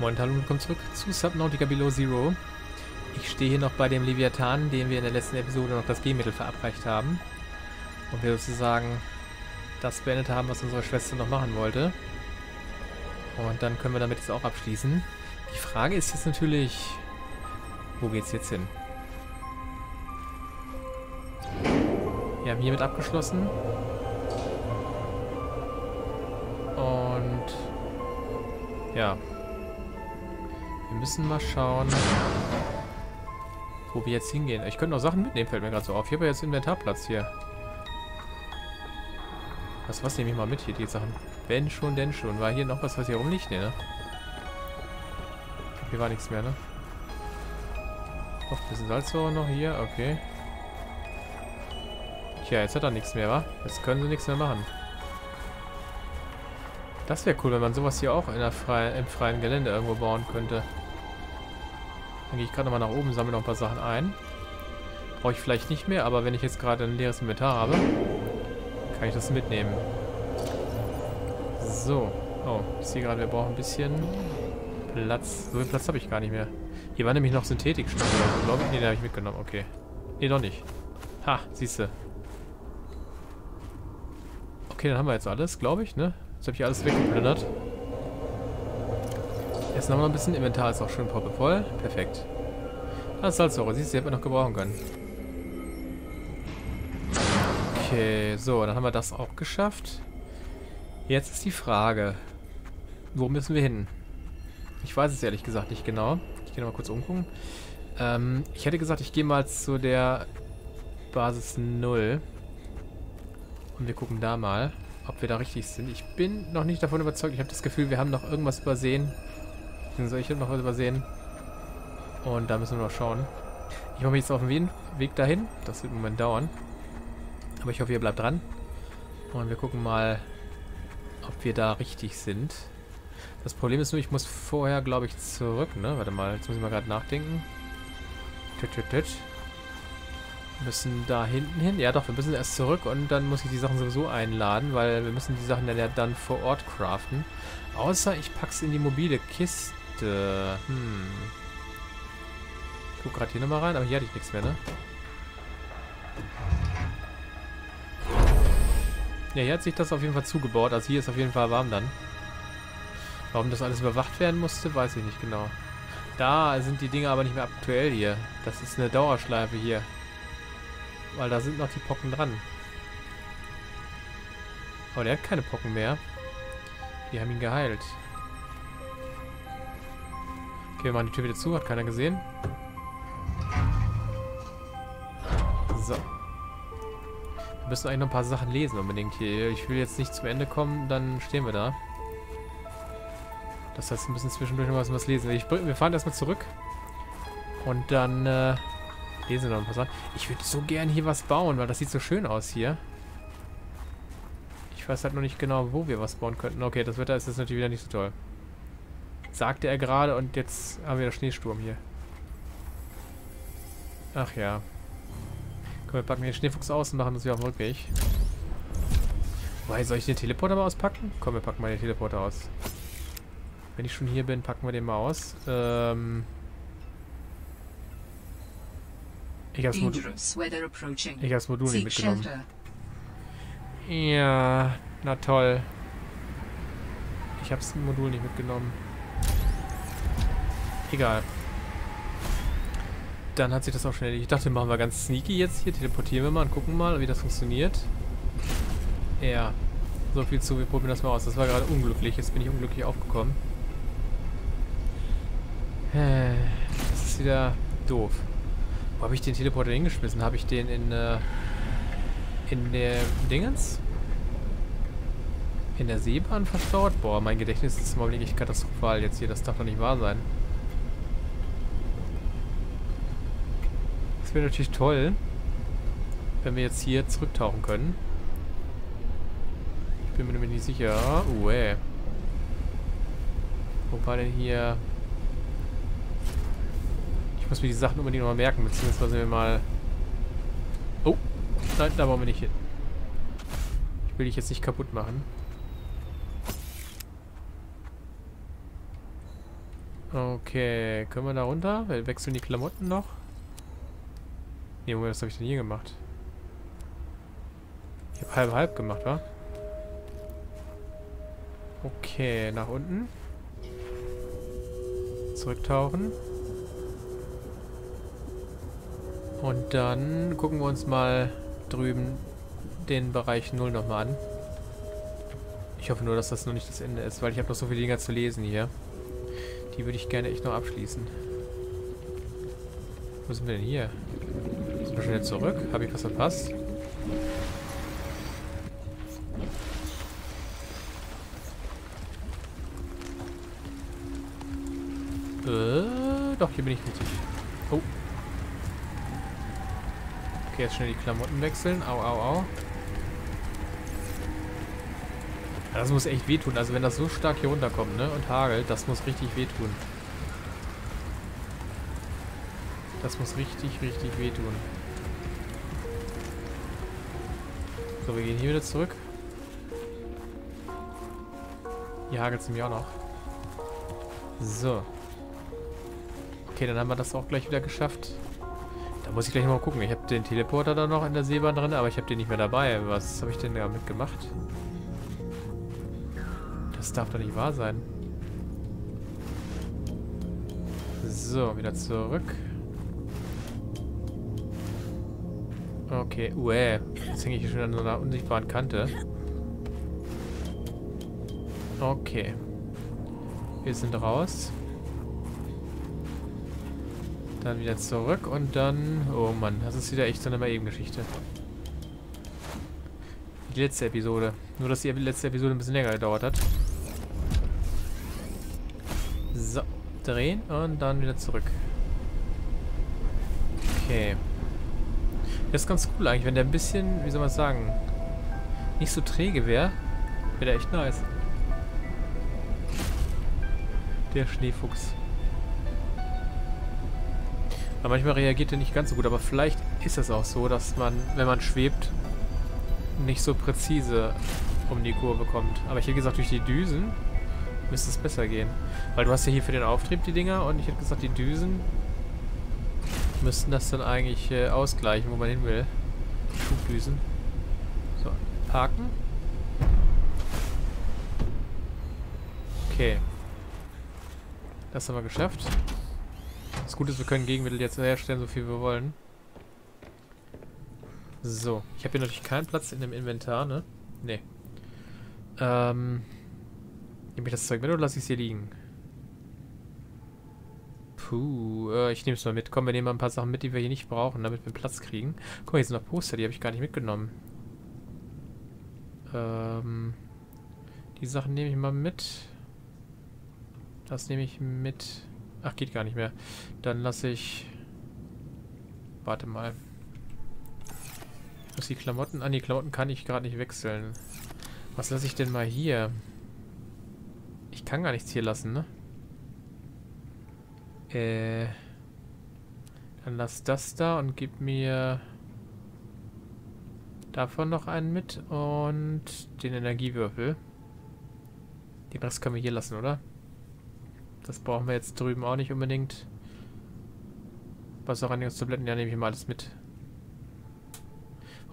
Moin, hallo und willkommen zurück zu Subnautica Below Zero. Ich stehe hier noch bei dem Leviathan, dem wir in der letzten Episode noch das Gehmittel verabreicht haben. Und wir sozusagen das beendet haben, was unsere Schwester noch machen wollte. Und dann können wir damit jetzt auch abschließen. Die Frage ist jetzt natürlich, wo geht's jetzt hin? Wir haben hiermit abgeschlossen. Und ja, wir müssen mal schauen, wo wir jetzt hingehen. Ich könnte noch Sachen mitnehmen, fällt mir gerade so auf. Ich habe ja jetzt Inventarplatz hier. Was nehme ich mal mit hier, die Sachen? Wenn schon, denn schon. War hier noch was hier rumliegt? Nee, ne? Hier war nichts mehr, ne? Noch ein bisschen Salzsäure noch hier, okay. Tja, jetzt hat er nichts mehr, wa? Jetzt können sie nichts mehr machen. Das wäre cool, wenn man sowas hier auch in der im freien Gelände irgendwo bauen könnte. Dann gehe ich gerade nochmal nach oben, sammle noch ein paar Sachen ein. Brauche ich vielleicht nicht mehr, aber wenn ich jetzt gerade ein leeres Inventar habe, kann ich das mitnehmen. So. Oh, ich sehe gerade, wir brauchen ein bisschen Platz. So viel Platz habe ich gar nicht mehr. Hier war nämlich noch Synthetikstoff, glaube ich. Ne, den habe ich mitgenommen. Okay. Ne, doch nicht. Ha, siehst du. Okay, dann haben wir jetzt alles, glaube ich, ne? Jetzt habe ich alles weggeplündert. Jetzt noch mal ein bisschen. Inventar ist auch schön poppevoll. Perfekt. Das Salzsäure, siehst du, die hätten wir noch gebrauchen können. Okay, so, dann haben wir das auch geschafft. Jetzt ist die Frage, wo müssen wir hin? Ich weiß es ehrlich gesagt nicht genau. Ich gehe nochmal kurz umgucken. Ich hätte gesagt, ich gehe mal zu der Basis 0. Und wir gucken da mal, ob wir da richtig sind. Ich bin noch nicht davon überzeugt. Ich habe das Gefühl, wir haben noch irgendwas übersehen. Ich habe noch was übersehen. Und da müssen wir noch schauen. Ich mache mich jetzt auf den Weg dahin. Das wird einen Moment dauern. Aber ich hoffe, ihr bleibt dran. Und wir gucken mal, ob wir da richtig sind. Das Problem ist nur, ich muss vorher, glaube ich, zurück, ne? Warte mal, jetzt muss ich mal gerade nachdenken. Wir müssen da hinten hin. Ja doch, wir müssen erst zurück und dann muss ich die Sachen sowieso einladen, weil wir müssen die Sachen dann ja dann vor Ort craften. Außer ich pack's in die mobile Kiste. Ich guck gerade hier nochmal rein, aber hier hatte ich nichts mehr, ne? Ja, hier hat sich das auf jeden Fall zugebaut. Also hier ist auf jeden Fall warm dann. Warum das alles überwacht werden musste, weiß ich nicht genau. Da sind die Dinge aber nicht mehr aktuell hier. Das ist eine Dauerschleife hier. Weil da sind noch die Pocken dran. Aber der hat keine Pocken mehr. Die haben ihn geheilt. Okay, wir machen die Tür wieder zu. Hat keiner gesehen. So. Wir müssen eigentlich noch ein paar Sachen lesen unbedingt hier. Ich will jetzt nicht zum Ende kommen, dann stehen wir da. Das heißt, wir müssen zwischendurch noch was lesen. Wir fahren erstmal zurück. Und dann lesen wir noch ein paar Sachen. Ich würde so gern hier was bauen, weil das sieht so schön aus hier. Ich weiß halt noch nicht genau, wo wir was bauen könnten. Okay, das Wetter ist jetzt natürlich wieder nicht so toll. Sagte er gerade und jetzt haben wir einen Schneesturm hier. Ach ja. Wir packen den Schneefuchs aus und machen das wieder auf dem Rückweg. Wobei, soll ich den Teleporter mal auspacken? Komm, wir packen mal den Teleporter aus. Wenn ich schon hier bin, packen wir den mal aus. Ich hab's Modul nicht mitgenommen. Ja, na toll. Ich hab's Modul nicht mitgenommen. Egal. Dann hat sich das auch schnell... Ich dachte, machen wir ganz sneaky jetzt hier. Teleportieren wir mal und gucken mal, wie das funktioniert. Ja. So viel zu, wir probieren das mal aus. Das war gerade unglücklich. Jetzt bin ich unglücklich aufgekommen. Das ist wieder doof. Wo habe ich den Teleporter hingeschmissen? Habe ich den in der Dingens? In der Seebahn verstaut? Boah, mein Gedächtnis ist mal wirklich katastrophal jetzt hier. Das darf doch nicht wahr sein. Wäre natürlich toll, wenn wir jetzt hier zurücktauchen können. Ich bin mir nämlich nicht sicher. Uäh. Wo war denn hier? Ich muss mir die Sachen unbedingt nochmal merken, beziehungsweise wir mal... Oh, nein, da wollen wir nicht hin. Ich will dich jetzt nicht kaputt machen. Okay, können wir da runter? Wir wechseln die Klamotten noch. Ne, Moment, was habe ich denn hier gemacht? Ich habe halb gemacht, wa? Okay, nach unten. Zurücktauchen. Und dann gucken wir uns mal drüben den Bereich 0 nochmal an. Ich hoffe nur, dass das noch nicht das Ende ist, weil ich habe noch so viele Dinger zu lesen hier. Die würde ich gerne echt noch abschließen. Wo sind wir denn hier? Sind wir schnell zurück? Habe ich was verpasst? Doch, hier bin ich richtig. Oh. Okay, jetzt schnell die Klamotten wechseln. Au, au, au. Das muss echt wehtun. Also wenn das so stark hier runterkommt, ne? Und hagelt, das muss richtig wehtun. Das muss richtig, richtig wehtun. So, wir gehen hier wieder zurück. Hier hagelt es nämlich auch noch. So. Okay, dann haben wir das auch gleich wieder geschafft. Da muss ich gleich mal gucken. Ich habe den Teleporter da noch in der Seebahn drin, aber ich habe den nicht mehr dabei. Was habe ich denn damit gemacht? Das darf doch nicht wahr sein. So, wieder zurück. Okay, uäh. Jetzt hänge ich hier schon an so einer unsichtbaren Kante. Okay. Wir sind raus. Dann wieder zurück und dann... Oh Mann, das ist wieder echt so eine Mal-Eben-Geschichte. Die letzte Episode. Nur, dass die letzte Episode ein bisschen länger gedauert hat. So, drehen und dann wieder zurück. Okay. Das ist ganz cool eigentlich, wenn der ein bisschen, wie soll man sagen, nicht so träge wäre, wäre der echt nice. Der Schneefuchs. Aber manchmal reagiert er nicht ganz so gut, aber vielleicht ist es auch so, dass man, wenn man schwebt, nicht so präzise um die Kurve kommt. Aber ich hätte gesagt, durch die Düsen müsste es besser gehen. Weil du hast ja hier für den Auftrieb die Dinger und ich hätte gesagt, die Düsen müssten das dann eigentlich ausgleichen, wo man hin will. Die Schubdüsen. So, parken. Okay. Das haben wir geschafft. Das Gute ist, wir können Gegenmittel jetzt herstellen, so viel wir wollen. So, ich habe hier natürlich keinen Platz in dem Inventar, ne? Ne. Nehme ich das Zeug mit oder lasse ich es hier liegen? Puh, ich nehme es mal mit. Komm, wir nehmen mal ein paar Sachen mit, die wir hier nicht brauchen, damit wir Platz kriegen. Guck mal, hier sind noch Poster, die habe ich gar nicht mitgenommen. Die Sachen nehme ich mal mit. Das nehme ich mit. Ach, geht gar nicht mehr. Dann lasse ich... Warte mal. Die Klamotten an, die Klamotten kann ich gerade nicht wechseln. Was lasse ich denn mal hier? Ich kann gar nichts hier lassen, ne? Dann lass das da und gib mir davon noch einen mit und den Energiewürfel. Den Rest können wir hier lassen, oder? Das brauchen wir jetzt drüben auch nicht unbedingt. Wasserreinigungstabletten, ja, nehme ich mal alles mit.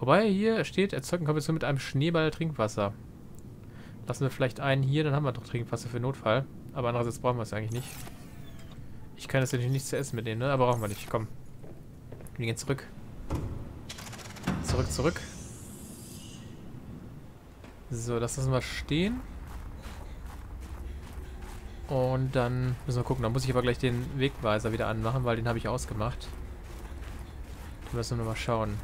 Wobei, hier steht, erzeugen Kombination mit einem Schneeball Trinkwasser. Lassen wir vielleicht einen hier, dann haben wir doch Trinkwasser für Notfall. Aber andererseits brauchen wir es eigentlich nicht. Ich kann jetzt natürlich nichts zu essen mitnehmen, ne? Aber brauchen wir nicht. Komm. Wir gehen zurück. Zurück, zurück. So, das lassen wir stehen. Und dann müssen wir gucken. Dann muss ich aber gleich den Wegweiser wieder anmachen, weil den habe ich ausgemacht. Dann müssen wir nochmal schauen.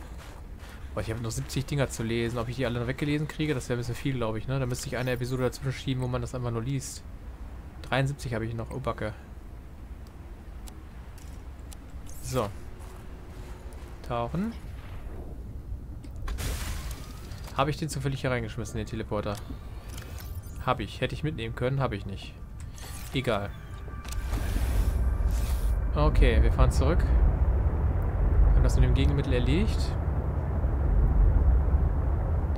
Ich habe noch 70 Dinger zu lesen. Ob ich die alle noch weggelesen kriege, das wäre ein bisschen viel, glaube ich, ne? Da müsste ich eine Episode dazwischen schieben, wo man das einfach nur liest. 73 habe ich noch. Oh, Backe. So. Tauchen. Habe ich den zufällig hier reingeschmissen, den Teleporter? Habe ich. Hätte ich mitnehmen können, habe ich nicht. Egal. Okay, wir fahren zurück. Wir haben das mit dem Gegenmittel erledigt.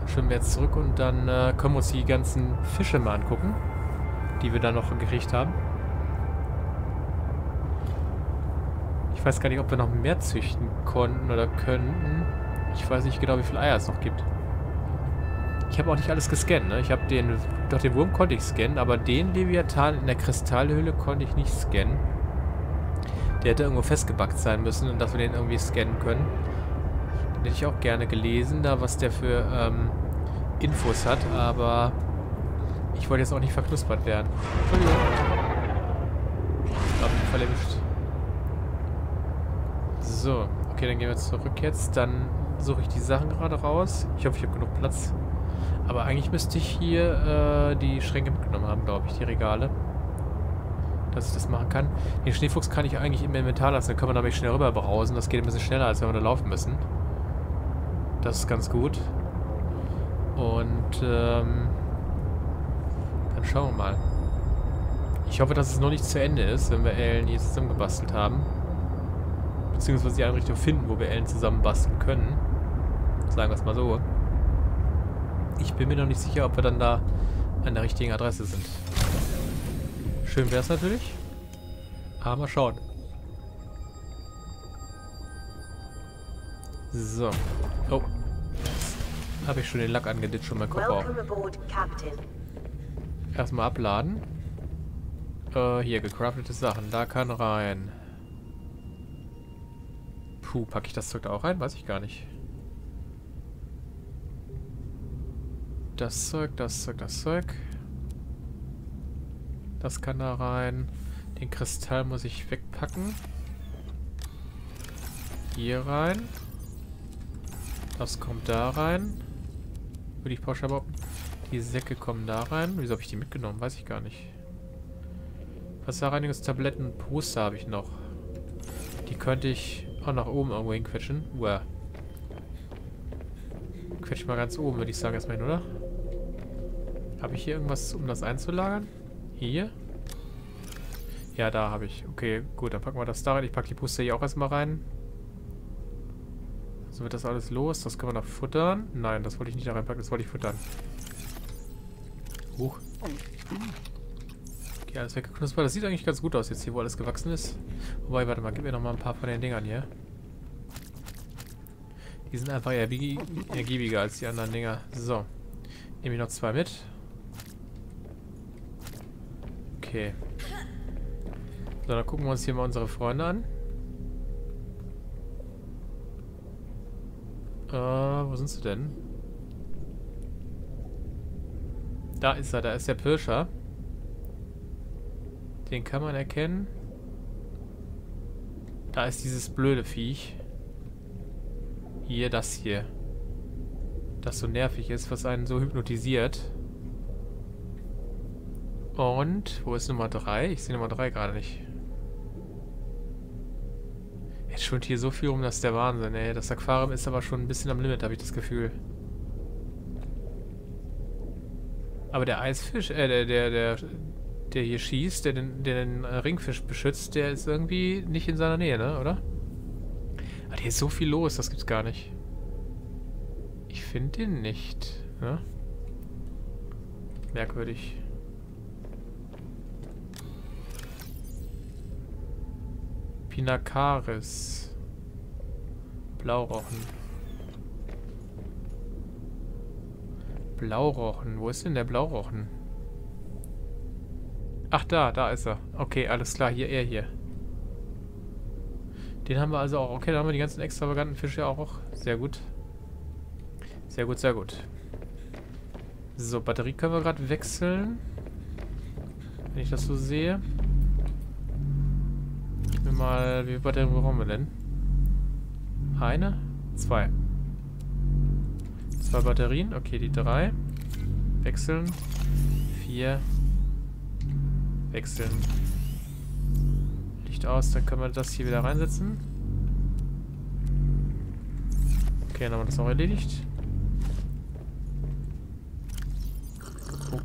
Schwimmen wir jetzt zurück und dann können wir uns die ganzen Fische mal angucken, die wir da noch gekriegt haben. weiß gar nicht, ob wir noch mehr züchten konnten oder könnten. Ich weiß nicht genau, wie viele Eier es noch gibt. Ich habe auch nicht alles gescannt, ne? Ich habe den Wurm konnte ich scannen, aber den Leviathan in der Kristallhöhle konnte ich nicht scannen. Der hätte irgendwo festgebackt sein müssen und dass wir den irgendwie scannen können. Den hätte ich auch gerne gelesen, da was der für Infos hat, aber ich wollte jetzt auch nicht verknuspert werden. Entschuldigung. Ich glaube, ich bin voll erwischt. So, okay, dann gehen wir zurück jetzt. Dann suche ich die Sachen gerade raus. Ich hoffe, ich habe genug Platz. Aber eigentlich müsste ich hier die Schränke mitgenommen haben, glaube ich, die Regale. Dass ich das machen kann. Den Schneefuchs kann ich eigentlich im Inventar lassen. Dann können wir nämlich schnell rüber brausen. Das geht ein bisschen schneller, als wenn wir da laufen müssen. Das ist ganz gut. Und dann schauen wir mal. Ich hoffe, dass es noch nicht zu Ende ist, wenn wir Ellen hier zusammengebastelt haben. Beziehungsweise die Einrichtung finden, wo wir Ellen zusammenbasteln können. Sagen wir es mal so. Ich bin mir noch nicht sicher, ob wir dann da an der richtigen Adresse sind. Schön wäre es natürlich. Aber mal schauen. So. Oh. Habe ich schon den Lack angeditscht und mein Kopf auch. Erstmal abladen. Hier, gecraftete Sachen. Da kann rein. Puh, packe ich das Zeug da auch rein? Weiß ich gar nicht. Das Zeug, das Zeug, das Zeug. Das kann da rein. Den Kristall muss ich wegpacken. Hier rein. Das kommt da rein. Würde ich pauschal behaupten. Die Säcke kommen da rein. Wieso habe ich die mitgenommen? Weiß ich gar nicht. Wasserreinigungstabletten und Poster habe ich noch. Die könnte ich auch nach oben irgendwo hinquetschen. Uah. Quetsch ich mal ganz oben, würde ich sagen, erstmal hin, oder? Habe ich hier irgendwas, um das einzulagern? Hier? Ja, da habe ich. Okay, gut, dann packen wir das da rein. Ich packe die Puste hier auch erstmal rein. So wird das alles los. Das können wir noch futtern. Nein, das wollte ich nicht da reinpacken, das wollte ich futtern. Huch. Okay, alles weggeknuspert. Das sieht eigentlich ganz gut aus jetzt hier, wo alles gewachsen ist. Wobei, warte mal, gib mir nochmal ein paar von den Dingern hier. Die sind einfach ergiebiger als die anderen Dinger. So. Nehme ich noch zwei mit. Okay. So, dann gucken wir uns hier mal unsere Freunde an. Wo sind sie denn? Da ist er, da ist der Pirscher. Den kann man erkennen. Da ist dieses blöde Viech. Hier, das hier. Das so nervig ist, was einen so hypnotisiert. Und, wo ist Nummer 3? Ich sehe Nummer 3 gerade nicht. Jetzt schwimmt hier so viel rum, das ist der Wahnsinn, ey. Das Aquarium ist aber schon ein bisschen am Limit, habe ich das Gefühl. Aber der Eisfisch, der hier schießt, der den Ringfisch beschützt, der ist irgendwie nicht in seiner Nähe, ne, oder? Ah, hier ist so viel los, das gibt's gar nicht. Ich finde den nicht. Ne? Merkwürdig. Pinacaris. Blaurochen. Blaurochen. Wo ist denn der Blaurochen? Ach, da ist er. Okay, alles klar, hier. Den haben wir also auch. Okay, da haben wir die ganzen extravaganten Fische auch. Sehr gut. Sehr gut, sehr gut. So, Batterie können wir gerade wechseln. Wenn ich das so sehe. Gib mir mal, wie viele Batterien brauchen wir denn? Eine? Zwei. Zwei Batterien. Okay, die 3. Wechseln. 4. Wechseln. Aus, dann können wir das hier wieder reinsetzen. Okay, dann haben wir das auch erledigt.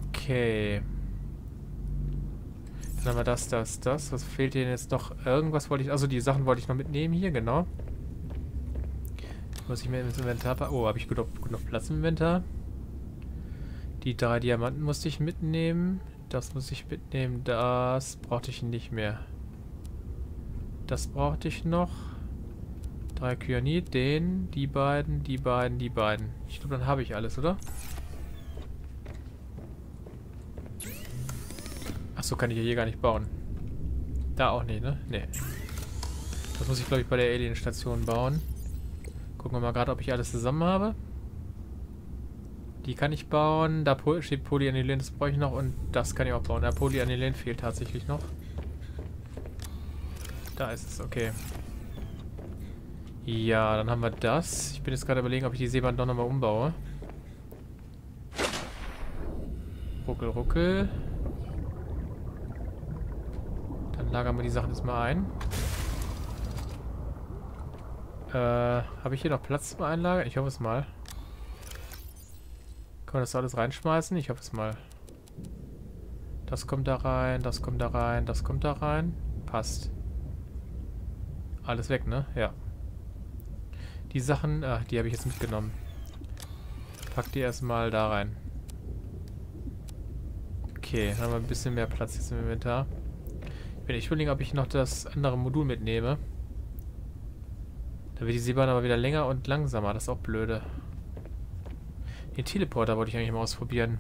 Okay. Dann haben wir das. Was fehlt denn jetzt noch? Irgendwas wollte ich... Also die Sachen wollte ich noch mitnehmen hier, genau. Muss ich mir ins Inventar packen. Oh, habe ich gut noch Platz im Inventar. Die 3 Diamanten musste ich mitnehmen. Das muss ich mitnehmen. Das brauchte ich nicht mehr. Das brauchte ich noch. 3 Kyanid, den, die beiden. Ich glaube, dann habe ich alles, oder? Achso, kann ich ja hier gar nicht bauen. Da auch nicht, ne? Nee. Das muss ich, glaube ich, bei der Alien-Station bauen. Gucken wir mal gerade, ob ich alles zusammen habe. Die kann ich bauen. Da steht Polyanilen, das brauche ich noch. Und das kann ich auch bauen. Ja, Polyanilen fehlt tatsächlich noch. Da ist es, okay. Ja, dann haben wir das. Ich bin jetzt gerade überlegen, ob ich die Seebahn doch nochmal umbaue. Ruckel, ruckel. Dann lagern wir die Sachen jetzt mal ein. Habe ich hier noch Platz zum Einlagern? Ich hoffe es mal. Kann man das alles reinschmeißen? Ich hoffe es mal. Das kommt da rein, das kommt da rein, das kommt da rein. Passt. Alles weg, ne? Ja. Die Sachen, die habe ich jetzt mitgenommen. Pack die erstmal da rein. Okay, dann haben wir ein bisschen mehr Platz jetzt im Inventar. Ich will überlegen, ob ich noch das andere Modul mitnehme. Da wird die Seebahn aber wieder länger und langsamer. Das ist auch blöde. Den Teleporter wollte ich eigentlich mal ausprobieren.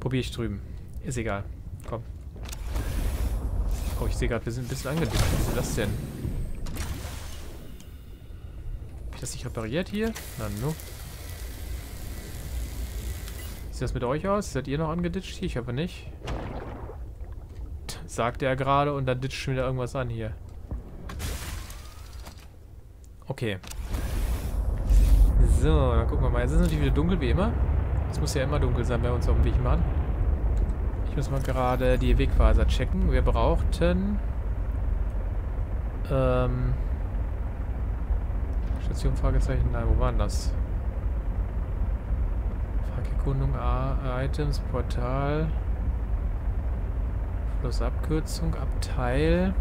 Probiere ich drüben. Ist egal. Komm. Oh, ich sehe gerade, wir sind ein bisschen angedickt. Was ist das denn? Habe ich das nicht repariert hier? Na, no. Sieht das mit euch aus? Seid ihr noch angeditscht hier? Ich hoffe nicht. Sagte er gerade und dann ditcht schon wieder irgendwas an hier. Okay. So, dann gucken wir mal. Jetzt ist es natürlich wieder dunkel, wie immer. Es muss ja immer dunkel sein, wenn wir uns auf den Weg machen. Ich muss mal gerade die Wegweiser checken. Wir brauchten... Station, Fragezeichen, nein, wo waren das? Fahrerkundung, Items, Portal... Flussabkürzung, Abteil...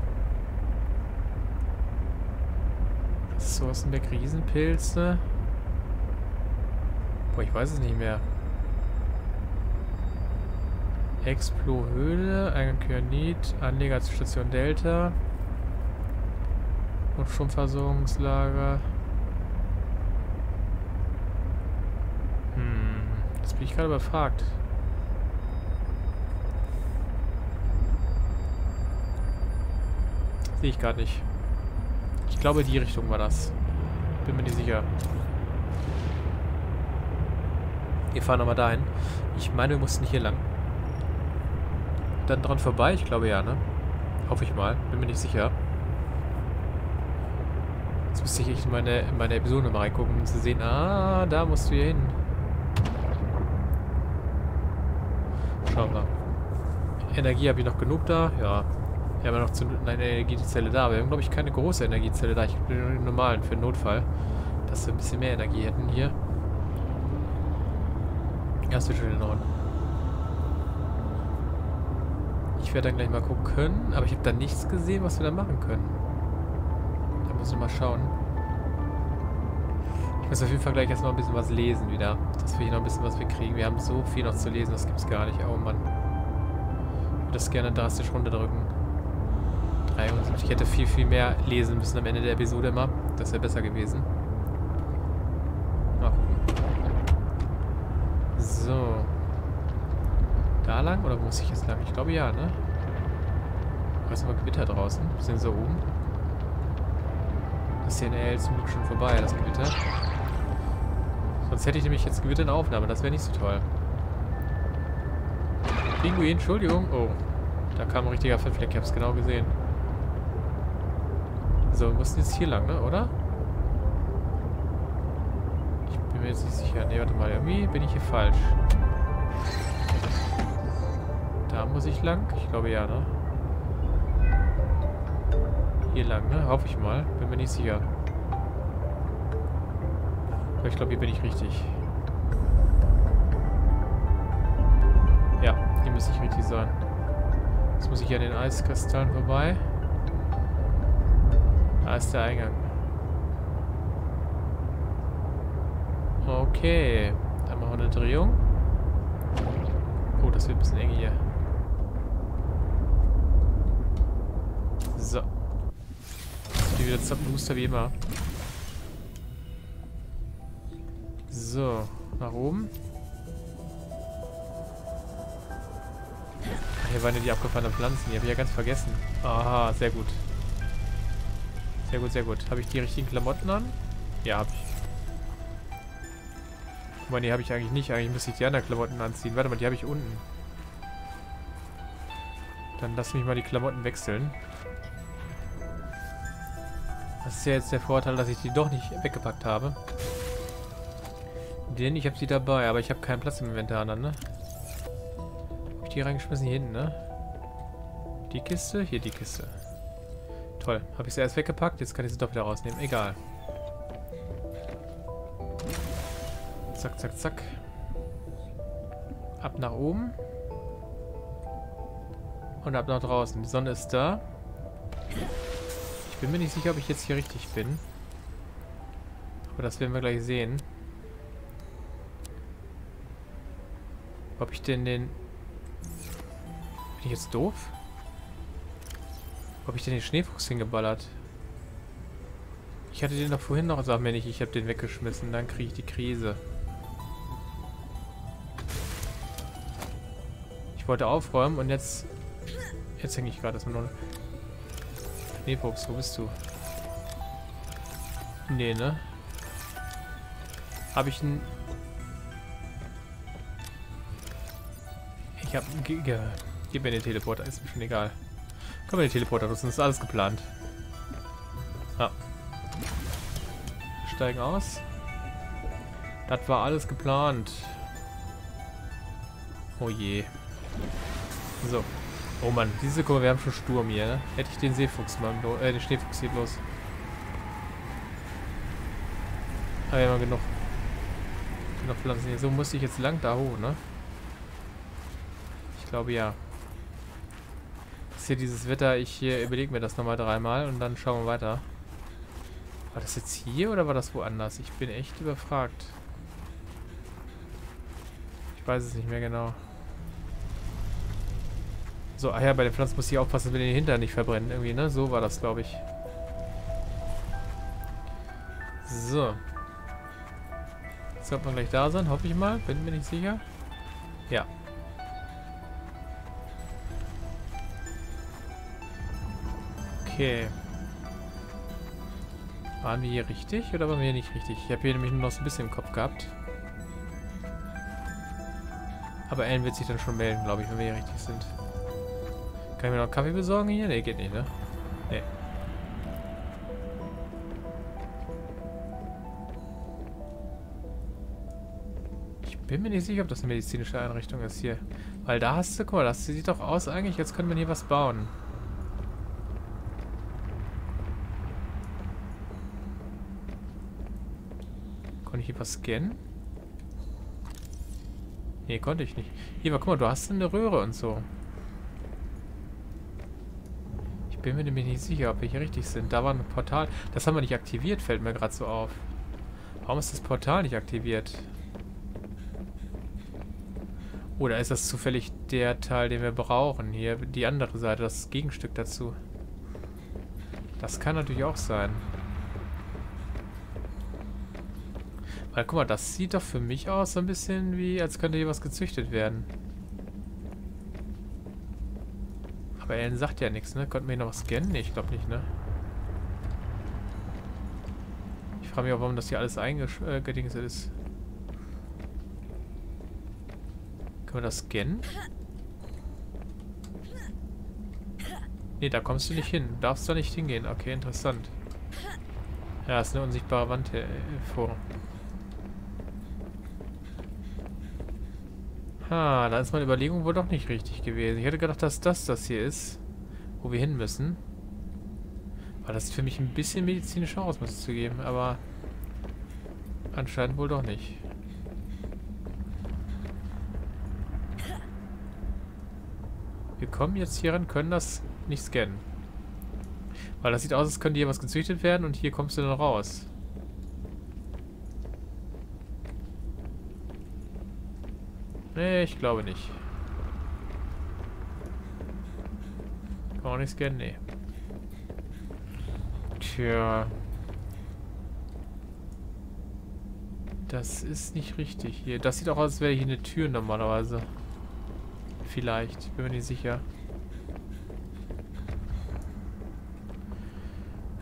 Ressourcenberg, Riesenpilze... Boah, ich weiß es nicht mehr. Explo-Höhle, Eingang Kyanid, Anleger zur Station Delta, Notstromversorgungslager. Jetzt bin ich gerade überfragt. Sehe ich gerade nicht. Ich glaube, die Richtung war das. Bin mir nicht sicher. Wir fahren nochmal dahin. Ich meine, wir mussten hier lang. Dann dran vorbei? Ich glaube ja, ne? Hoffe ich mal. Bin mir nicht sicher. Jetzt müsste ich echt in meine Episode mal reingucken, um zu sehen. Ah, da musst du hier hin. Schauen wir mal. Energie habe ich noch genug da? Ja. Wir haben ja noch eine Energiezelle da. Wir haben, glaube ich, keine große Energiezelle da. Ich bin nur den normalen für den Notfall. Dass wir ein bisschen mehr Energie hätten hier. Das wird schon in Ordnung. Ich werde dann gleich mal gucken, aber ich habe da nichts gesehen, was wir da machen können. Da muss ich mal schauen. Ich muss auf jeden Fall gleich erstmal ein bisschen was lesen wieder. Dass wir hier noch ein bisschen was mitkriegen. Wir haben so viel noch zu lesen, das gibt es gar nicht. Oh Mann. Ich würde das gerne drastisch runterdrücken. 73. Ich hätte viel, viel mehr lesen müssen am Ende der Episode immer. Das wäre besser gewesen. Mal gucken. So. Da lang? Oder muss ich jetzt lang? Ich glaube ja, ne? Da ist immer Gewitter draußen. Wir sind so oben. Das hier in L zum Glück schon vorbei, das Gewitter. Sonst hätte ich nämlich jetzt Gewitter in Aufnahme. Das wäre nicht so toll. Pinguin, Entschuldigung. Oh. Da kam ein richtiger Fettfleck. Ich hab's genau gesehen. So, wir mussten jetzt hier lang, ne? Oder? Bin mir jetzt nicht sicher. Ne, warte mal. Irgendwie bin ich hier falsch. Da muss ich lang? Ich glaube ja, ne? Hier lang, ne? Hoffe ich mal. Bin mir nicht sicher. Aber ich glaube, hier bin ich richtig. Ja, hier müsste ich richtig sein. Jetzt muss ich an den Eiskristallen vorbei. Da ist der Eingang. Okay, dann machen wir eine Drehung. Oh, das wird ein bisschen eng hier. So. Hier wieder Zappenbooster wie immer. So, nach oben. Hier waren ja die abgefahrenen Pflanzen. Die habe ich ja ganz vergessen. Aha, sehr gut. Sehr gut, sehr gut. Habe ich die richtigen Klamotten an? Ja, habe ich. Guck mal, die habe ich eigentlich nicht. Eigentlich müsste ich die anderen Klamotten anziehen. Warte mal, die habe ich unten. Dann lass mich mal die Klamotten wechseln. Das ist ja jetzt der Vorteil, dass ich die doch nicht weggepackt habe. Denn ich habe sie dabei, aber ich habe keinen Platz im Inventar dann, ne? Die reingeschmissen hier hinten, ne? Die Kiste, hier die Kiste. Toll. Habe ich sie erst weggepackt, jetzt kann ich sie doch wieder rausnehmen. Egal. Zack, zack, zack. Ab nach oben. Und ab nach draußen. Die Sonne ist da. Ich bin mir nicht sicher, ob ich jetzt hier richtig bin. Aber das werden wir gleich sehen. Ob ich denn den... Bin ich jetzt doof? Wo habe ich denn den Schneefuchs hingeballert? Ich hatte den doch vorhin noch, sag mir nicht, ich habe den weggeschmissen, dann kriege ich die Krise. Ich wollte aufräumen und jetzt... Jetzt hänge ich gerade erstmal noch... Schneefuchs, wo bist du? Nee, ne? Habe ich einen... Ich habe einen Giga... Gib mir den Teleporter, ist mir schon egal. Komm mir den Teleporter nutzen, ist alles geplant. Ja. Steigen aus. Das war alles geplant. Oh je. So. Oh Mann, diese Kurve, wir haben schon Sturm hier, ne? Hätte ich den Seefuchs mal, den Schneefuchs hier bloß. Aber wir haben ja genug Pflanzen hier. So musste ich jetzt lang da hoch, ne? Ich glaube ja. Hier dieses Wetter, ich überlege mir das nochmal dreimal und dann schauen wir weiter. War das jetzt hier oder war das woanders? Ich bin echt überfragt. Ich weiß es nicht mehr genau. So, ach ja, bei den Pflanzen muss ich aufpassen, dass wir den Hintern nicht verbrennen irgendwie, ne? So war das, glaube ich. So. Jetzt sollte man gleich da sein, hoffe ich mal. Bin mir nicht sicher. Ja. Okay. Waren wir hier richtig oder waren wir hier nicht richtig? Ich habe hier nämlich nur noch so ein bisschen im Kopf gehabt. Aber Ellen wird sich dann schon melden, glaube ich, wenn wir hier richtig sind. Kann ich mir noch Kaffee besorgen hier? Ne, geht nicht, ne? Ne. Ich bin mir nicht sicher, ob das eine medizinische Einrichtung ist hier. Weil da hast du, guck mal, das sieht doch aus eigentlich, jetzt können wir hier was bauen. Hier was scannen? Nee, konnte ich nicht. Hier, guck mal, du hast eine Röhre und so. Ich bin mir nämlich nicht sicher, ob wir hier richtig sind. Da war ein Portal. Das haben wir nicht aktiviert, fällt mir gerade so auf. Warum ist das Portal nicht aktiviert? Oder ist das zufällig der Teil, den wir brauchen? Hier, die andere Seite, das Gegenstück dazu. Das kann natürlich auch sein. Weil, guck mal, das sieht doch für mich aus so ein bisschen wie, als könnte hier was gezüchtet werden. Aber Ellen sagt ja nichts, ne? Konnten wir hier noch was scannen? Nee, ich glaube nicht, ne? Ich frage mich auch, warum das hier alles eingedingst ist. Können wir das scannen? Nee, da kommst du nicht hin. Du darfst da nicht hingehen. Okay, interessant. Ja, ist eine unsichtbare Wand hier vor. Ah, da ist meine Überlegung wohl doch nicht richtig gewesen. Ich hätte gedacht, dass das hier ist, wo wir hin müssen. Weil das für mich ein bisschen medizinische aus, muss ich zugeben, aber anscheinend wohl doch nicht. Wir kommen jetzt hier ran, können das nicht scannen. Weil das sieht aus, als könnte hier was gezüchtet werden und hier kommst du dann raus. Nee, ich glaube nicht. Kann man auch nicht scannen? Nee. für... Das ist nicht richtig hier. Das sieht auch aus, als wäre hier eine Tür normalerweise. Vielleicht. Bin mir nicht sicher.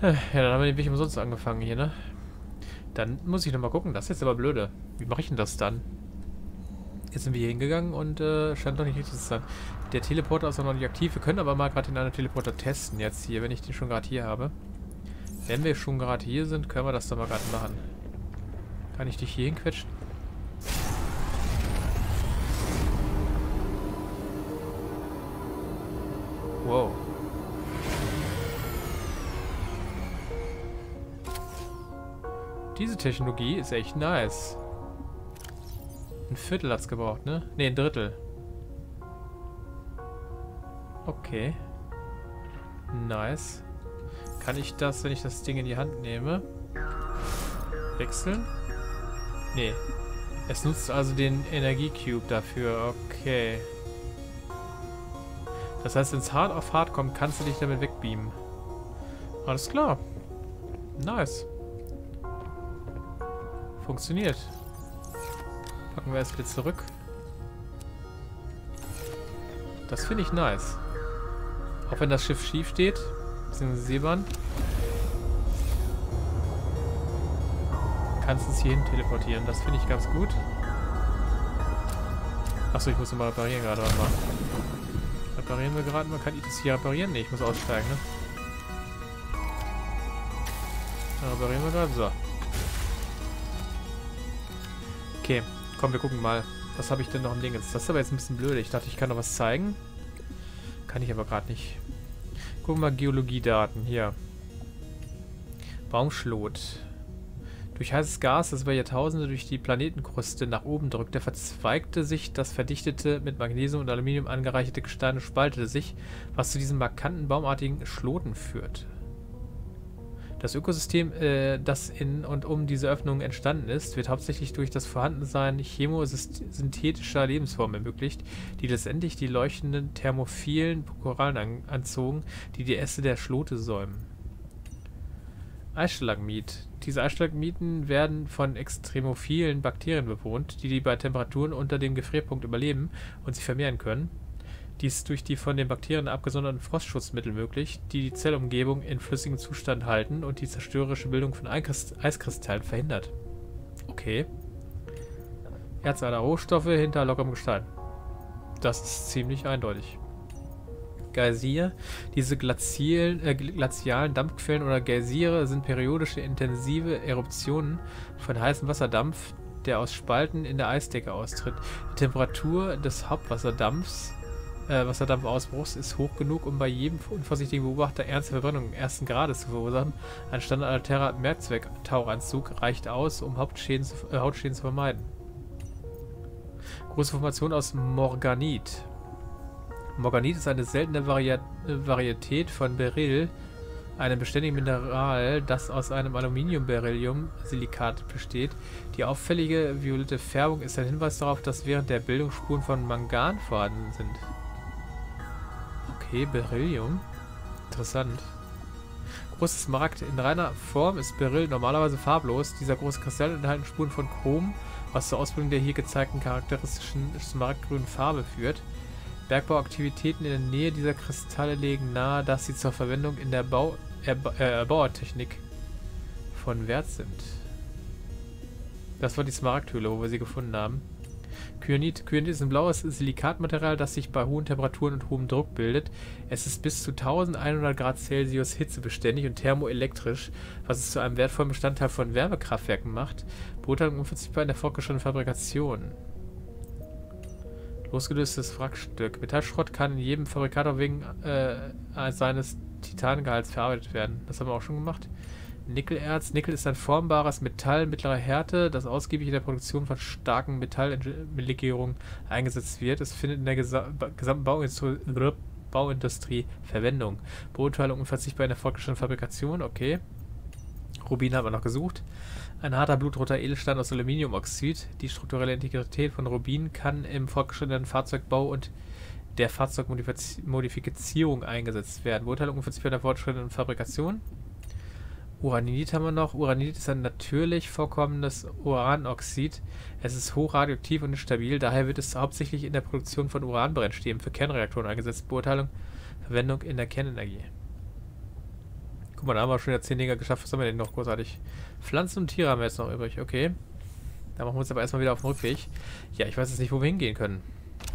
Ja, dann haben wir den Weg umsonst angefangen hier, ne? Dann muss ich nochmal gucken. Das ist jetzt aber blöde. Wie mache ich denn das dann? Jetzt sind wir hier hingegangen und scheint noch nicht richtig zu sein. Der Teleporter ist noch nicht aktiv. Wir können aber mal gerade den anderen Teleporter testen jetzt hier, wenn ich den schon gerade hier habe. Wenn wir schon gerade hier sind, können wir das doch mal gerade machen. Kann ich dich hier hinquetschen? Wow. Diese Technologie ist echt nice. Ein Viertel hat's gebraucht, ne? Ne, ein Drittel. Okay. Nice. Kann ich das, wenn ich das Ding in die Hand nehme, wechseln? Ne. Es nutzt also den Energiecube dafür. Okay. Das heißt, wenn es hart auf hart kommt, kannst du dich damit wegbeamen. Alles klar. Nice. Funktioniert. Packen wir erst wieder zurück. Das finde ich nice. Auch wenn das Schiff schief steht. Beziehungsweise Seebahn. Kannst es hierhin teleportieren. Das finde ich ganz gut. Achso, ich muss ihn mal reparieren gerade. Warte mal. Reparieren wir gerade mal. Kann ich das hier reparieren? Ne, ich muss aussteigen, ne? Dann reparieren wir gerade. So. Okay, komm, wir gucken mal. Was habe ich denn noch im Ding jetzt? Das ist aber jetzt ein bisschen blöd. Ich dachte, ich kann noch was zeigen. Kann ich aber gerade nicht. Gucken wir mal Geologiedaten. Hier. Baumschlot. Durch heißes Gas, das über Jahrtausende durch die Planetenkruste nach oben drückte, verzweigte sich das verdichtete, mit Magnesium und Aluminium angereicherte Gestein und spaltete sich, was zu diesen markanten baumartigen Schloten führt. Das Ökosystem, das in und um diese Öffnungen entstanden ist, wird hauptsächlich durch das Vorhandensein chemosynthetischer Lebensformen ermöglicht, die letztendlich die leuchtenden thermophilen Korallen anzogen, die die Äste der Schlote säumen. Eistalagmit. Diese Eistalagmiten werden von extremophilen Bakterien bewohnt, die bei Temperaturen unter dem Gefrierpunkt überleben und sich vermehren können. Dies durch die von den Bakterien abgesonderten Frostschutzmittel möglich, die die Zellumgebung in flüssigem Zustand halten und die zerstörerische Bildung von Eiskristallen verhindert. Okay. Erz aller Rohstoffe hinter lockerem Gestein. Das ist ziemlich eindeutig. Geysir. Diese glazialen Dampfquellen oder Geysire sind periodische intensive Eruptionen von heißem Wasserdampf, der aus Spalten in der Eisdecke austritt. Die Temperatur des Hauptwasserdampfs Wasserdampfausbruchs ist hoch genug, um bei jedem unvorsichtigen Beobachter ernste Verbrennungen ersten Grades zu verursachen. Ein Standard-Altera-Mehrzweck-Tauchanzug reicht aus, um Hautschäden zu vermeiden. Große Formation aus Morganit. Morganit ist eine seltene Varietät von Beryl, einem beständigen Mineral, das aus einem Aluminium-Beryllium-Silikat besteht. Die auffällige violette Färbung ist ein Hinweis darauf, dass während der Bildung Spuren von Mangan vorhanden sind. Okay, Beryllium. Interessant. Großes Smaragd. In reiner Form ist Beryl normalerweise farblos. Dieser große Kristall enthält Spuren von Chrom, was zur Ausbildung der hier gezeigten charakteristischen smaragdgrünen Farbe führt. Bergbauaktivitäten in der Nähe dieser Kristalle legen nahe, dass sie zur Verwendung in der Bauertechnik von Wert sind. Das war die Smaragdhöhle, wo wir sie gefunden haben. Kyanit. Kyanit ist ein blaues Silikatmaterial, das sich bei hohen Temperaturen und hohem Druck bildet. Es ist bis zu 1100 Grad Celsius hitzebeständig und thermoelektrisch, was es zu einem wertvollen Bestandteil von Wärmekraftwerken macht. Beurteilung unverzichtbar in der fortgeschrittenen Fabrikation. Losgelöstes Wrackstück. Metallschrott kann in jedem Fabrikator wegen seines Titangehalts verarbeitet werden. Das haben wir auch schon gemacht. Nickelerz. Nickel ist ein formbares Metall mittlerer Härte, das ausgiebig in der Produktion von starken Metalllegierungen eingesetzt wird. Es findet in der gesamten Bauindustrie Verwendung. Beurteilung unverzichtbar in der fortgeschrittenen Fabrikation. Okay. Rubin haben wir noch gesucht. Ein harter blutroter Edelstein aus Aluminiumoxid. Die strukturelle Integrität von Rubin kann im fortgeschrittenen Fahrzeugbau und der Fahrzeugmodifizierung eingesetzt werden. Beurteilung unverzichtbar in der fortgeschrittenen Fabrikation. Uranidit haben wir noch. Uranidit ist ein natürlich vorkommendes Uranoxid. Es ist hochradioaktiv und stabil, daher wird es hauptsächlich in der Produktion von Uranbrennstäben für Kernreaktoren eingesetzt. Beurteilung, Verwendung in der Kernenergie. Guck mal, da haben wir schon jetzt 10 Dinger geschafft. Was haben wir denn noch großartig? Pflanzen und Tiere haben wir jetzt noch übrig, okay. Da machen wir uns aber erstmal wieder auf den Rückweg. Ja, ich weiß jetzt nicht, wo wir hingehen können.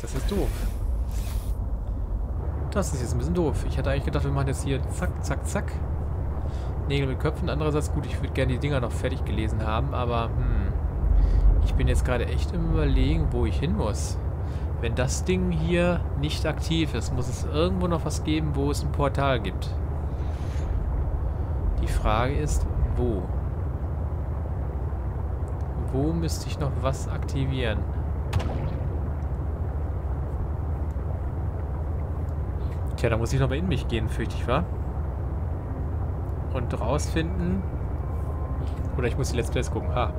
Das ist doof. Das ist jetzt ein bisschen doof. Ich hatte eigentlich gedacht, wir machen jetzt hier zack, zack, zack. Nägel mit Köpfen. Andererseits, gut, ich würde gerne die Dinger noch fertig gelesen haben, aber ich bin jetzt gerade echt im Überlegen, wo ich hin muss. Wenn das Ding hier nicht aktiv ist, muss es irgendwo noch was geben, wo es ein Portal gibt. Die Frage ist, wo? Wo müsste ich noch was aktivieren? Tja, da muss ich nochmal in mich gehen, fürchte ich, wa? Und rausfinden. Oder ich muss die Let's Plays gucken. Ha.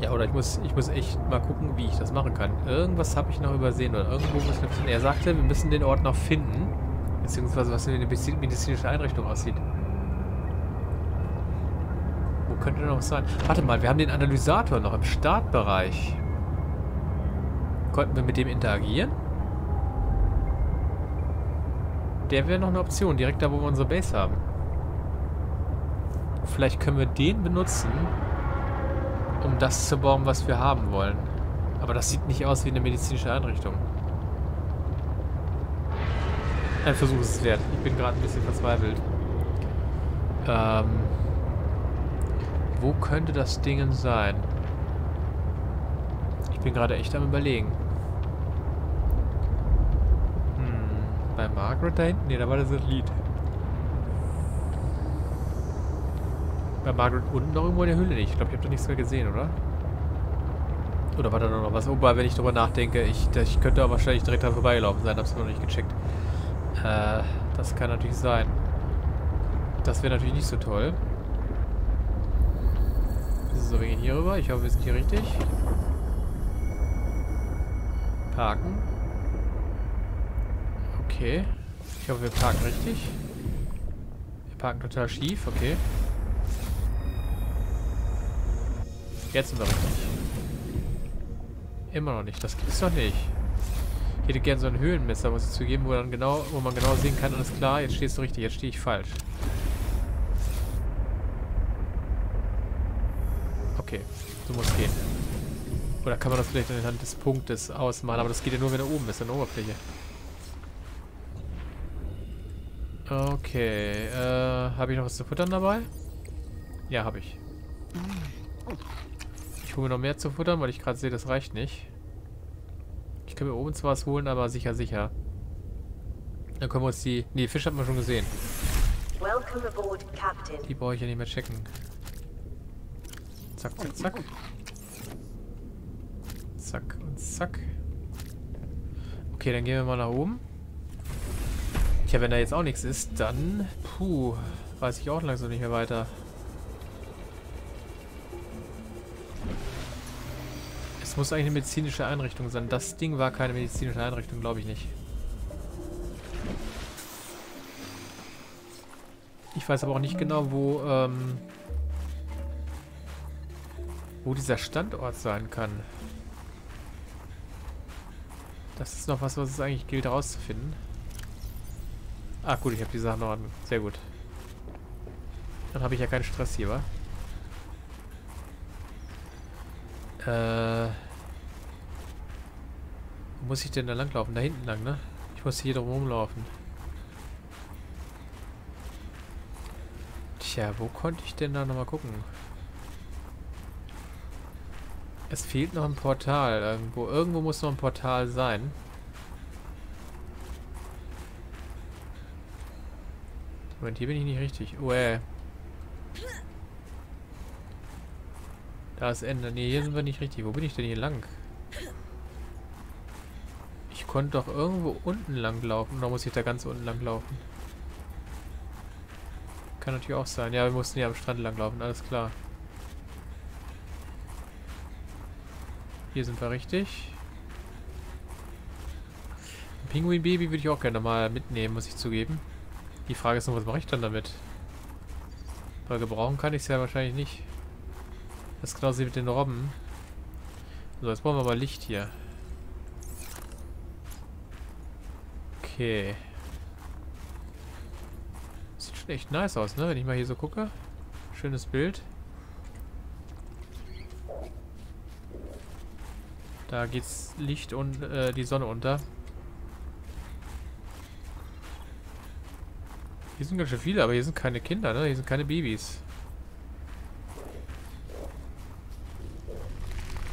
Ja, oder ich muss echt mal gucken, wie ich das machen kann. Irgendwas habe ich noch übersehen. Oder irgendwo muss ich noch finden. Er sagte, wir müssen den Ort noch finden. Beziehungsweise, was in der medizinischen Einrichtung aussieht. Wo könnte noch was sein? Warte mal, wir haben den Analysator noch im Startbereich. Konnten wir mit dem interagieren? Der wäre noch eine Option, direkt da, wo wir unsere Base haben. Vielleicht können wir den benutzen, um das zu bauen, was wir haben wollen. Aber das sieht nicht aus wie eine medizinische Einrichtung. Ein Versuch ist es wert. Ich bin gerade ein bisschen verzweifelt. Wo könnte das Ding sein? Ich bin gerade echt am Überlegen. Bei Margaret da hinten? Ne, da war das Lied. Bei Margaret unten noch irgendwo in der Höhle nicht. Ich glaube, ich habe da nichts mehr gesehen, oder? Oder war da noch was? Wobei, wenn ich drüber nachdenke, ich könnte aber wahrscheinlich direkt dran vorbeigelaufen sein. Hab's noch nicht gecheckt. Das kann natürlich sein. Das wäre natürlich nicht so toll. So, wir gehen hier rüber. Ich hoffe, wir sind hier richtig. Parken. Okay. Ich hoffe, wir parken richtig. Wir parken total schief, okay. Jetzt sind wir richtig. Immer noch nicht, das gibt's doch nicht. Ich hätte gern so ein Höhenmesser, muss ich zugeben, wo man genau sehen kann, alles klar, jetzt stehst du richtig, jetzt stehe ich falsch. Okay, so muss es gehen. Oder kann man das vielleicht anhand des Punktes ausmalen, aber das geht ja nur, wenn er oben ist, an der Oberfläche. Okay, habe ich noch was zu futtern dabei? Ja, habe ich. Ich hole mir noch mehr zu futtern, weil ich gerade sehe, das reicht nicht. Ich kann mir oben zwar was holen, aber sicher, sicher. Dann können wir uns die... Ne, Fisch hat man schon gesehen. Die brauche ich ja nicht mehr checken. Zack, zack, zack. Zack und zack. Okay, dann gehen wir mal nach oben. Tja, wenn da jetzt auch nichts ist, dann... Puh, weiß ich auch langsam nicht mehr weiter. Es muss eigentlich eine medizinische Einrichtung sein. Das Ding war keine medizinische Einrichtung, glaube ich nicht. Ich weiß aber auch nicht genau, wo dieser Standort sein kann. Das ist noch was es eigentlich gilt herauszufinden. Ach gut, ich habe die Sachen noch an. Sehr gut. Dann habe ich ja keinen Stress hier, wa? Wo muss ich denn da langlaufen? Da hinten lang, ne? Ich muss hier drum rumlaufen. Tja, wo konnte ich denn da nochmal gucken? Es fehlt noch ein Portal. Irgendwo muss noch ein Portal sein. Moment, hier bin ich nicht richtig. Uäh. Da ist Ende. Ne, hier sind wir nicht richtig. Wo bin ich denn hier lang? Ich konnte doch irgendwo unten lang laufen. Oder muss ich da ganz unten lang laufen? Kann natürlich auch sein. Ja, wir mussten hier am Strand lang laufen. Alles klar. Hier sind wir richtig. Ein Pinguin-Baby würde ich auch gerne mal mitnehmen, muss ich zugeben. Die Frage ist nur, was mache ich dann damit? Weil gebrauchen kann ich es ja wahrscheinlich nicht. Das ist genauso wie mit den Robben. So, jetzt brauchen wir mal Licht hier. Okay. Sieht schon echt nice aus, ne? Wenn ich mal hier so gucke. Schönes Bild. Da geht's Licht und die Sonne unter. Hier sind ganz schön viele, aber hier sind keine Kinder, ne? Hier sind keine Babys.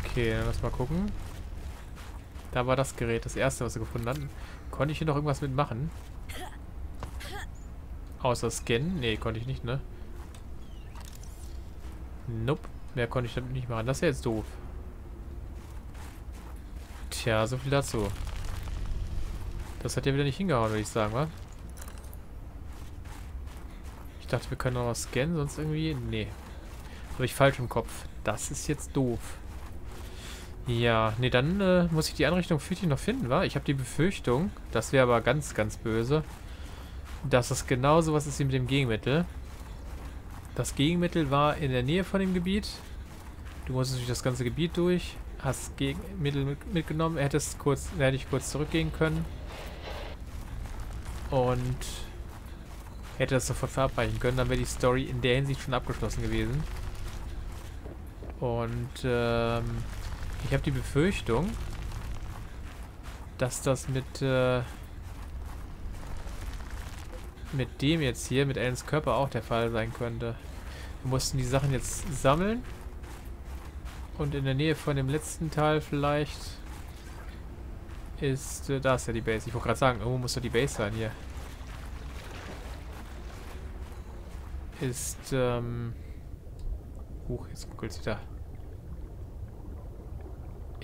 Okay, dann lass mal gucken. Da war das Gerät, das erste, was wir gefunden hatten. Konnte ich hier noch irgendwas mitmachen? Außer scannen? Ne, konnte ich nicht, ne? Nope. Mehr konnte ich damit nicht machen. Das ist ja jetzt doof. Tja, so viel dazu. Das hat ja wieder nicht hingehauen, würde ich sagen, wa? Ich dachte, wir können noch was scannen, sonst irgendwie... Nee. Habe ich falsch im Kopf. Das ist jetzt doof. Ja, nee, dann muss ich die Anrichtung für dich noch finden, wa? Ich habe die Befürchtung, das wäre aber ganz, ganz böse, dass das genau sowas ist wie mit dem Gegenmittel. Das Gegenmittel war in der Nähe von dem Gebiet. Du musstest durch das ganze Gebiet durch. Hast Gegenmittel mitgenommen, hätte ich kurz zurückgehen können und hätte das sofort verabreichen können, dann wäre die Story in der Hinsicht schon abgeschlossen gewesen. Und ich habe die Befürchtung, dass das mit dem jetzt hier, mit Ellens Körper auch der Fall sein könnte. Wir mussten die Sachen jetzt sammeln. Und in der Nähe von dem letzten Teil vielleicht ist... da ist ja die Base. Ich wollte gerade sagen, irgendwo muss doch die Base sein hier. Ist... jetzt googelt sie da.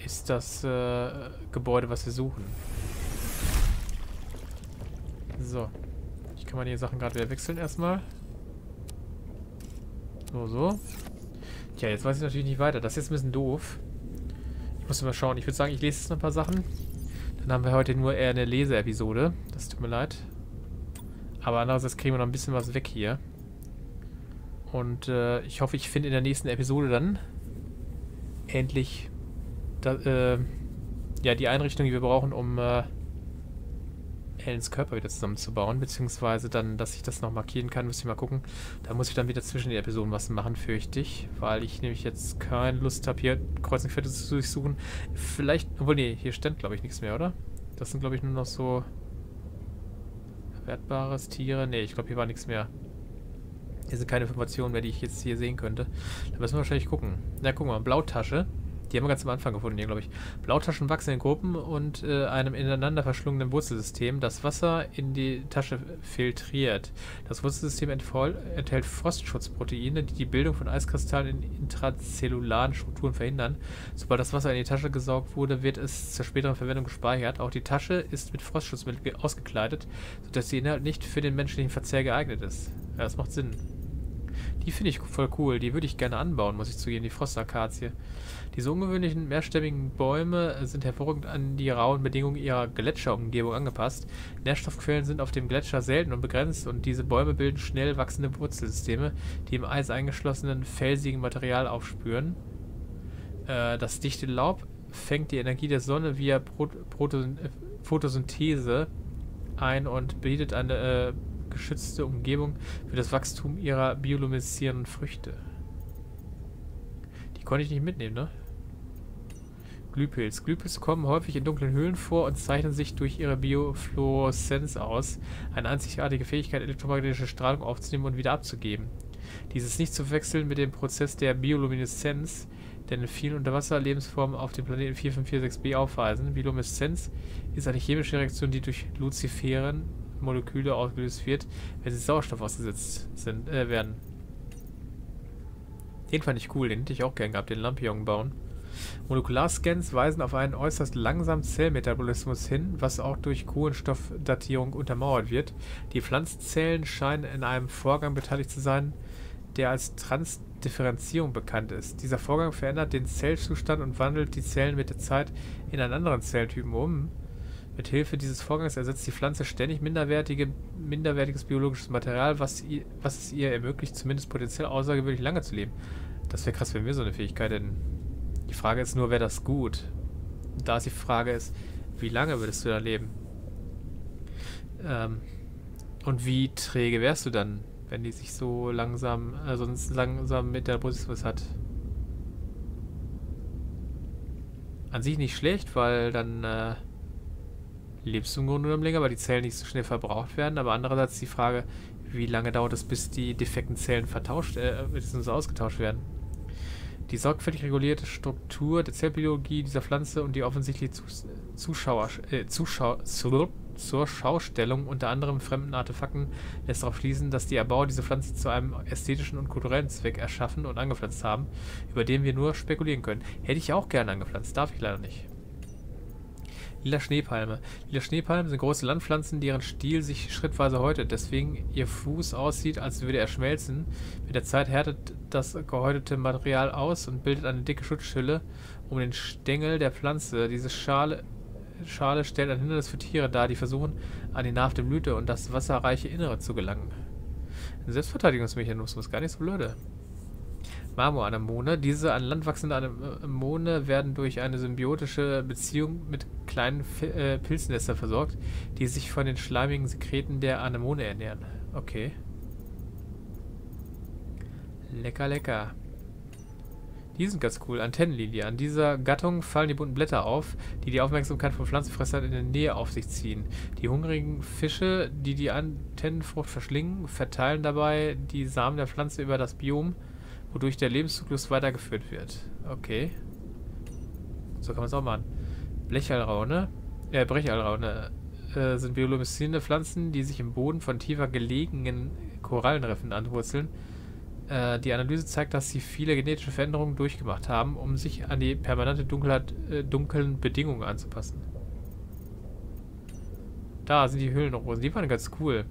Ist das Gebäude, was wir suchen. So. Ich kann mal die Sachen gerade wieder wechseln erstmal. So, so. Tja, jetzt weiß ich natürlich nicht weiter. Das ist jetzt ein bisschen doof. Ich muss mal schauen. Ich würde sagen, ich lese jetzt noch ein paar Sachen. Dann haben wir heute nur eher eine Leseepisode. Das tut mir leid. Aber andererseits kriegen wir noch ein bisschen was weg hier. Und ich hoffe, ich finde in der nächsten Episode dann endlich die Einrichtung, die wir brauchen, um Ellens Körper wieder zusammenzubauen. Beziehungsweise dann, dass ich das noch markieren kann, müsste ich mal gucken. Da muss ich dann wieder zwischen den Episoden was machen, fürchte ich. Weil ich nämlich jetzt keine Lust habe, hier kreuz und quer zu durchsuchen. Vielleicht, obwohl, nee, hier stand, glaube ich, nichts mehr, oder? Das sind, glaube ich, nur noch so verwertbares Tiere. Nee, ich glaube, hier war nichts mehr. Hier sind keine Informationen mehr, die ich jetzt hier sehen könnte. Da müssen wir wahrscheinlich gucken. Na, guck mal, Blautasche. Die haben wir ganz am Anfang gefunden hier, glaube ich. Blautaschen wachsen in Gruppen und einem ineinander verschlungenen Wurzelsystem. Das Wasser in die Tasche filtriert. Das Wurzelsystem enthält Frostschutzproteine, die die Bildung von Eiskristallen in intrazellularen Strukturen verhindern. Sobald das Wasser in die Tasche gesaugt wurde, wird es zur späteren Verwendung gespeichert. Auch die Tasche ist mit Frostschutzmittel ausgekleidet, sodass der Inhalt nicht für den menschlichen Verzehr geeignet ist. Ja, das macht Sinn. Die finde ich voll cool. Die würde ich gerne anbauen, muss ich zugeben. Die Frostakazie. Diese ungewöhnlichen, mehrstämmigen Bäume sind hervorragend an die rauen Bedingungen ihrer Gletscherumgebung angepasst. Nährstoffquellen sind auf dem Gletscher selten und begrenzt und diese Bäume bilden schnell wachsende Wurzelsysteme, die im Eis eingeschlossenen, felsigen Material aufspüren. Das dichte Laub fängt die Energie der Sonne via Photosynthese ein und bietet eine geschützte Umgebung für das Wachstum ihrer biolumineszierenden Früchte. Die konnte ich nicht mitnehmen, ne? Glühpilz. Glühpilze kommen häufig in dunklen Höhlen vor und zeichnen sich durch ihre Biofluoreszenz aus, eine einzigartige Fähigkeit, elektromagnetische Strahlung aufzunehmen und wieder abzugeben. Dies ist nicht zu verwechseln mit dem Prozess der Biolumineszenz, denn in vielen Unterwasserlebensformen auf dem Planeten 4546b aufweisen. Biolumineszenz ist eine chemische Reaktion, die durch Luziferen Moleküle ausgelöst wird, wenn sie Sauerstoff ausgesetzt sind, werden. Den fand ich cool, den hätte ich auch gern gehabt, den Lampion bauen. Molekularscans weisen auf einen äußerst langsamen Zellmetabolismus hin, was auch durch Kohlenstoffdatierung untermauert wird. Die Pflanzenzellen scheinen in einem Vorgang beteiligt zu sein, der als Transdifferenzierung bekannt ist. Dieser Vorgang verändert den Zellzustand und wandelt die Zellen mit der Zeit in einen anderen Zelltypen um. Mit Hilfe dieses Vorgangs ersetzt die Pflanze ständig minderwertiges biologisches Material, was es ihr ermöglicht, zumindest potenziell aussagewürdig lange zu leben. Das wäre krass, wenn wir so eine Fähigkeit hätten. Die Frage ist nur, wäre das gut? Da ist die Frage ist, wie lange würdest du da leben? Und wie träge wärst du dann, wenn die sich so langsam, langsam mit der Brust hat? An sich nicht schlecht, weil dann lebst du im Grunde genommen länger, weil die Zellen nicht so schnell verbraucht werden. Aber andererseits die Frage, wie lange dauert es, bis die defekten Zellen ausgetauscht werden? Die sorgfältig regulierte Struktur der Zellbiologie dieser Pflanze und die offensichtliche zur Schaustellung unter anderem fremden Artefakten lässt darauf schließen, dass die Erbauer diese Pflanze zu einem ästhetischen und kulturellen Zweck erschaffen und angepflanzt haben, über den wir nur spekulieren können. Hätte ich auch gerne angepflanzt, darf ich leider nicht. Lila Schneepalme. Lila Schneepalmen sind große Landpflanzen, deren Stiel sich schrittweise häutet, deswegen ihr Fuß aussieht, als würde er schmelzen. Mit der Zeit härtet das gehäutete Material aus und bildet eine dicke Schutzhülle um den Stängel der Pflanze. Diese Schale stellt ein Hindernis für Tiere dar, die versuchen, an die nahrhafte Blüte und das wasserreiche Innere zu gelangen. Ein Selbstverteidigungsmechanismus, gar nicht so blöde. Marmoranemone. Diese an Land wachsende Anemone werden durch eine symbiotische Beziehung mit kleinen Pilznestern versorgt, die sich von den schleimigen Sekreten der Anemone ernähren. Okay. Lecker, lecker. Die sind ganz cool. Antennenlilie. An dieser Gattung fallen die bunten Blätter auf, die die Aufmerksamkeit von Pflanzenfressern in der Nähe auf sich ziehen. Die hungrigen Fische, die die Antennenfrucht verschlingen, verteilen dabei die Samen der Pflanze über das Biom, wodurch der Lebenszyklus weitergeführt wird. Okay. So kann man es auch machen. Brechalraune sind biolumiszierende Pflanzen, die sich im Boden von tiefer gelegenen Korallenriffen anwurzeln. Die Analyse zeigt, dass sie viele genetische Veränderungen durchgemacht haben, um sich an die permanente Dunkelheit, dunklen Bedingungen anzupassen. Da sind die Höhlenrosen. Die waren ganz cool.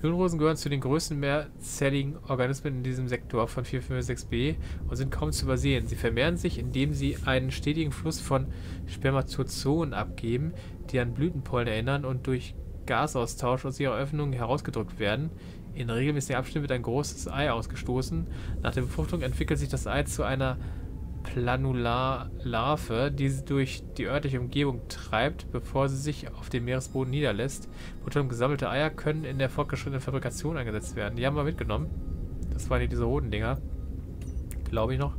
Höhlenrosen gehören zu den größten mehrzelligen Organismen in diesem Sektor von 4546b und sind kaum zu übersehen. Sie vermehren sich, indem sie einen stetigen Fluss von Spermatozoen abgeben, die an Blütenpollen erinnern und durch Gasaustausch aus ihrer Öffnung herausgedrückt werden. In regelmäßigen Abständen wird ein großes Ei ausgestoßen. Nach der Befruchtung entwickelt sich das Ei zu einer Planularlarve, die sie durch die örtliche Umgebung treibt, bevor sie sich auf dem Meeresboden niederlässt. Proton gesammelte Eier können in der fortgeschrittenen Fabrikation eingesetzt werden. Die haben wir mitgenommen. Das waren diese roten Dinger. Glaube ich noch.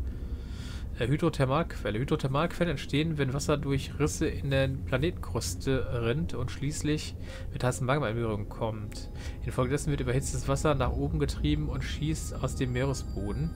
Hydrothermalquelle. Hydrothermalquellen entstehen, wenn Wasser durch Risse in der Planetenkruste rinnt und schließlich mit heißem Magma in Berührung kommt. Infolgedessen wird überhitztes Wasser nach oben getrieben und schießt aus dem Meeresboden.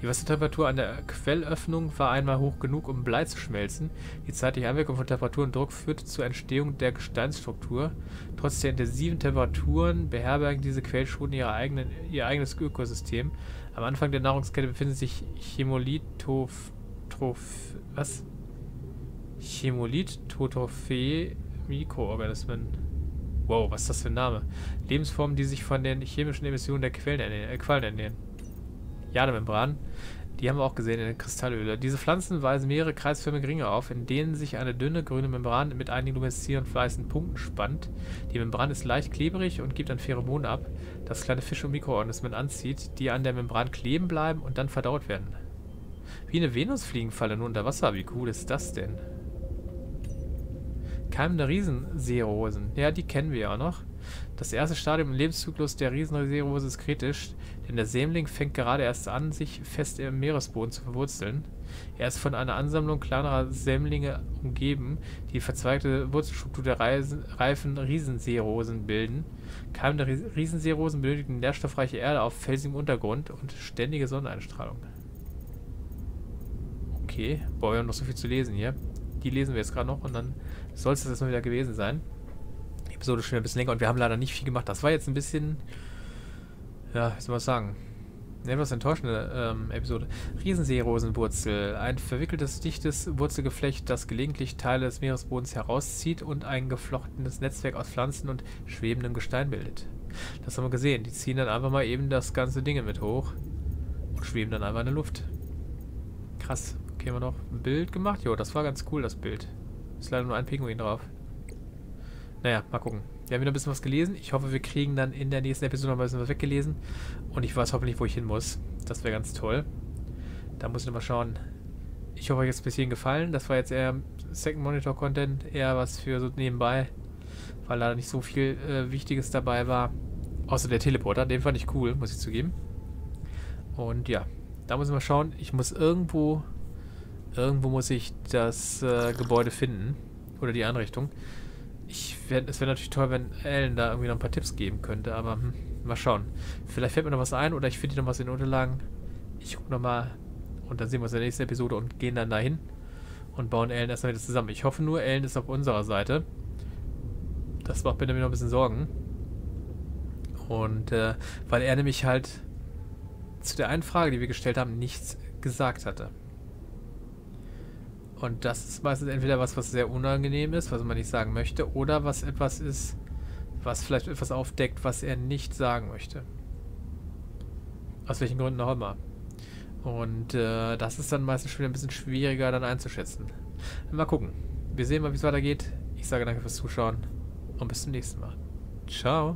Die Wassertemperatur an der Quellöffnung war einmal hoch genug, um Blei zu schmelzen. Die zeitliche Einwirkung von Temperatur und Druck führte zur Entstehung der Gesteinsstruktur. Trotz der intensiven Temperaturen beherbergen diese Quellschoten ihr eigenes Ökosystem. Am Anfang der Nahrungskette befinden sich Chemolithotrophe Mikroorganismen. Wow, was ist das für ein Name? Lebensformen, die sich von den chemischen Emissionen der Quallen ernähren. Jademembranen, die haben wir auch gesehen in den Kristallhöhle. Diese Pflanzen weisen mehrere kreisförmige Ringe auf, in denen sich eine dünne grüne Membran mit einigen lumineszierend weißen Punkten spannt. Die Membran ist leicht klebrig und gibt ein Pheromon ab, das kleine Fische und Mikroorganismen anzieht, die an der Membran kleben bleiben und dann verdaut werden. Wie eine Venusfliegenfalle nur unter Wasser, wie cool ist das denn? Keimende Riesenseerosen, ja, die kennen wir ja auch noch. Das erste Stadium im Lebenszyklus der Riesenseerose ist kritisch, denn der Sämling fängt gerade erst an, sich fest im Meeresboden zu verwurzeln. Er ist von einer Ansammlung kleinerer Sämlinge umgeben, die verzweigte Wurzelstruktur der reifen Riesenseerosen bilden. Keimende Riesenseerosen benötigen nährstoffreiche Erde auf felsigem Untergrund und ständige Sonneneinstrahlung. Okay, boah, wir haben noch so viel zu lesen hier. Die lesen wir jetzt gerade noch und dann soll es das mal wieder gewesen sein. Episode schon ein bisschen länger und wir haben leider nicht viel gemacht. Das war jetzt ein bisschen, ja, wie soll man sagen, eine etwas enttäuschende Episode. Riesenseerosenwurzel, ein verwickeltes, dichtes Wurzelgeflecht, das gelegentlich Teile des Meeresbodens herauszieht und ein geflochtenes Netzwerk aus Pflanzen und schwebendem Gestein bildet. Das haben wir gesehen. Die ziehen dann einfach mal eben das ganze Ding mit hoch und schweben dann einfach in der Luft. Krass. Okay, haben wir noch ein Bild gemacht? Jo, das war ganz cool, das Bild. Ist leider nur ein Pinguin drauf. Naja, mal gucken. Wir haben wieder ein bisschen was gelesen. Ich hoffe, wir kriegen dann in der nächsten Episode noch ein bisschen was weggelesen. Und ich weiß hoffentlich, wo ich hin muss. Das wäre ganz toll. Da muss ich nochmal schauen. Ich hoffe, euch hat es ein bisschen gefallen. Das war jetzt eher Second Monitor Content. Eher was für so nebenbei. Weil leider nicht so viel Wichtiges dabei war. Außer der Teleporter. Den fand ich cool, muss ich zugeben. Und ja, da muss ich mal schauen. Ich muss irgendwo... Irgendwo muss ich das Gebäude finden. Oder die Einrichtung. Es wäre natürlich toll, wenn Ellen da irgendwie noch ein paar Tipps geben könnte. Aber mal schauen. Vielleicht fällt mir noch was ein. Oder ich finde noch was in den Unterlagen. Ich gucke nochmal. Und dann sehen wir uns in der nächsten Episode und gehen dann dahin. Und bauen Ellen erstmal wieder zusammen. Ich hoffe nur, Ellen ist auf unserer Seite. Das macht mir nämlich noch ein bisschen Sorgen. Und weil er nämlich halt zu der einen Frage, die wir gestellt haben, nichts gesagt hatte. Und das ist meistens entweder was, was sehr unangenehm ist, was man nicht sagen möchte, oder was etwas ist, was vielleicht etwas aufdeckt, was er nicht sagen möchte. Aus welchen Gründen auch immer. Und das ist dann meistens schon wieder ein bisschen schwieriger dann einzuschätzen. Mal gucken. Wir sehen mal, wie es weitergeht. Ich sage danke fürs Zuschauen und bis zum nächsten Mal. Ciao.